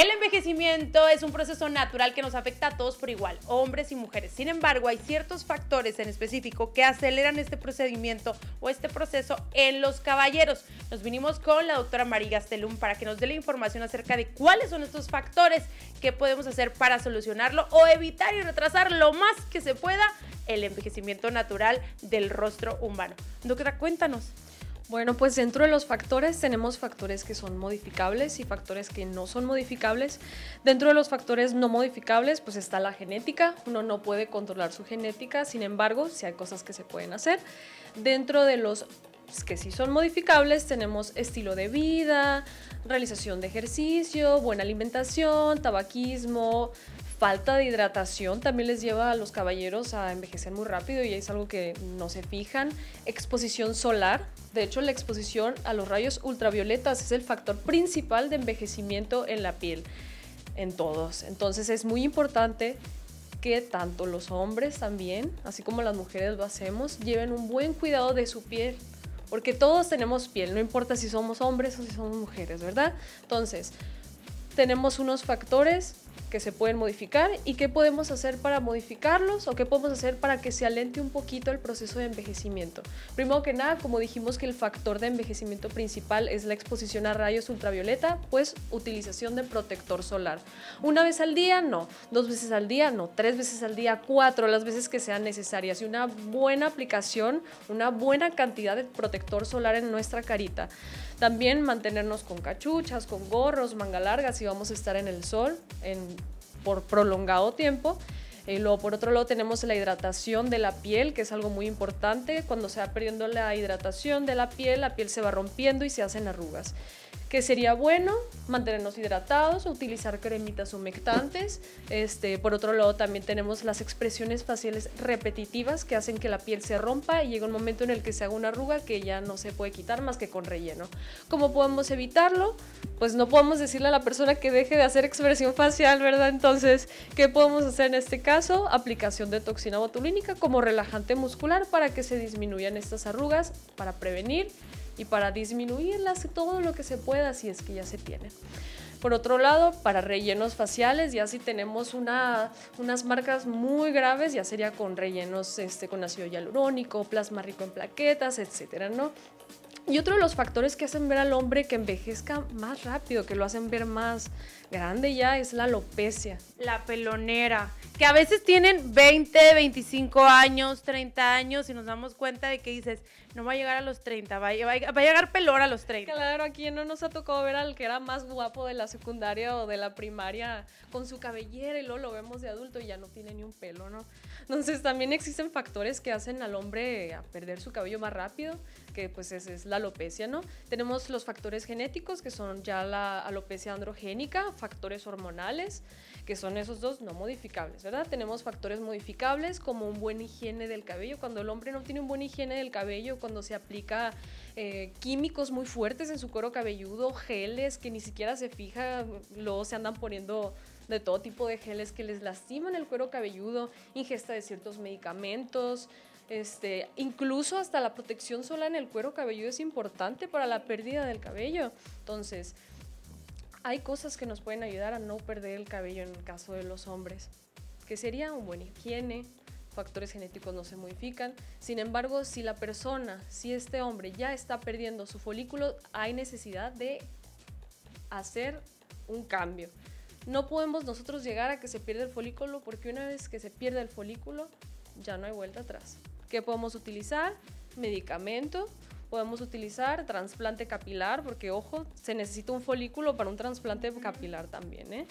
El envejecimiento es un proceso natural que nos afecta a todos por igual, hombres y mujeres. Sin embargo, hay ciertos factores en específico que aceleran este procedimiento o este proceso en los caballeros. Nos vinimos con la doctora María Gastelum para que nos dé la información acerca de cuáles son estos factores que podemos hacer para solucionarlo o evitar y retrasar lo más que se pueda el envejecimiento natural del rostro humano. Doctora, cuéntanos. Bueno, pues dentro de los factores tenemos factores que son modificables y factores que no son modificables. Dentro de los factores no modificables, pues está la genética. Uno no puede controlar su genética, sin embargo, sí hay cosas que se pueden hacer. Dentro de los que sí son modificables tenemos estilo de vida, realización de ejercicio, buena alimentación, tabaquismo, falta de hidratación también les lleva a los caballeros a envejecer muy rápido y es algo que no se fijan. Exposición solar, de hecho la exposición a los rayos ultravioletas es el factor principal de envejecimiento en la piel, en todos. Entonces es muy importante que tanto los hombres también, así como las mujeres lo hacemos, lleven un buen cuidado de su piel. Porque todos tenemos piel, no importa si somos hombres o si somos mujeres, ¿verdad? Entonces, tenemos unos factores que se pueden modificar y qué podemos hacer para modificarlos o qué podemos hacer para que se alente un poquito el proceso de envejecimiento. Primero que nada, como dijimos que el factor de envejecimiento principal es la exposición a rayos ultravioleta, pues utilización de protector solar. Una vez al día, no. Dos veces al día, no. Tres veces al día, cuatro, las veces que sean necesarias. Y una buena aplicación, una buena cantidad de protector solar en nuestra carita. También mantenernos con cachuchas, con gorros, manga larga, si vamos a estar en el sol, por prolongado tiempo. Y luego por otro lado tenemos la hidratación de la piel, que es algo muy importante. Cuando se va perdiendo la hidratación de la piel se va rompiendo y se hacen arrugas. Que sería bueno mantenernos hidratados, utilizar cremitas humectantes. Por otro lado también tenemos las expresiones faciales repetitivas que hacen que la piel se rompa y llega un momento en el que se haga una arruga que ya no se puede quitar más que con relleno. ¿Cómo podemos evitarlo? Pues no podemos decirle a la persona que deje de hacer expresión facial, ¿verdad? Entonces, ¿qué podemos hacer en este caso? Aplicación de toxina botulínica como relajante muscular para que se disminuyan estas arrugas, para prevenir y para disminuirlas todo lo que se pueda si es que ya se tienen. Por otro lado, para rellenos faciales, ya si tenemos unas marcas muy graves, ya sería con rellenos con ácido hialurónico, plasma rico en plaquetas, etcétera, ¿no? Y otro de los factores que hacen ver al hombre que envejezca más rápido, que lo hacen ver más grande ya, es la alopecia. La pelonera, que a veces tienen 20, 25 años, 30 años y nos damos cuenta de que dices, no va a llegar a los 30, va a llegar pelón a los 30. Claro, aquí no nos ha tocado ver al que era más guapo de la secundaria o de la primaria con su cabellera y luego lo vemos de adulto y ya no tiene ni un pelo, ¿no? Entonces también existen factores que hacen al hombre a perder su cabello más rápido, que pues es la alopecia, ¿no? Tenemos los factores genéticos, que son ya la alopecia androgénica, factores hormonales, que son esos dos no modificables, ¿verdad? Tenemos factores modificables como un buen higiene del cabello. Cuando el hombre no tiene un buen higiene del cabello, cuando se aplica químicos muy fuertes en su cuero cabelludo, geles que ni siquiera se fija, luego se andan poniendo de todo tipo de geles que les lastiman el cuero cabelludo, ingesta de ciertos medicamentos. Incluso hasta la protección solar en el cuero cabelludo es importante para la pérdida del cabello. Entonces, hay cosas que nos pueden ayudar a no perder el cabello en el caso de los hombres, que sería un buen higiene, factores genéticos no se modifican. Sin embargo, si la persona, si este hombre ya está perdiendo su folículo, hay necesidad de hacer un cambio. No podemos nosotros llegar a que se pierda el folículo, porque una vez que se pierda el folículo, ya no hay vuelta atrás. ¿Qué podemos utilizar? Medicamento, podemos utilizar trasplante capilar, porque ojo, se necesita un folículo para un trasplante capilar también, ¿eh?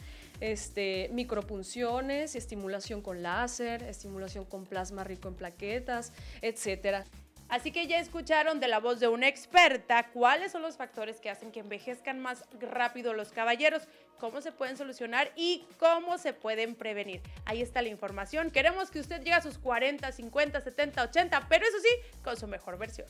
Micropunciones, estimulación con láser, estimulación con plasma rico en plaquetas, etcétera. Así que ya escucharon de la voz de una experta cuáles son los factores que hacen que envejezcan más rápido los caballeros, cómo se pueden solucionar y cómo se pueden prevenir. Ahí está la información. Queremos que usted llegue a sus 40, 50, 70, 80, pero eso sí, con su mejor versión.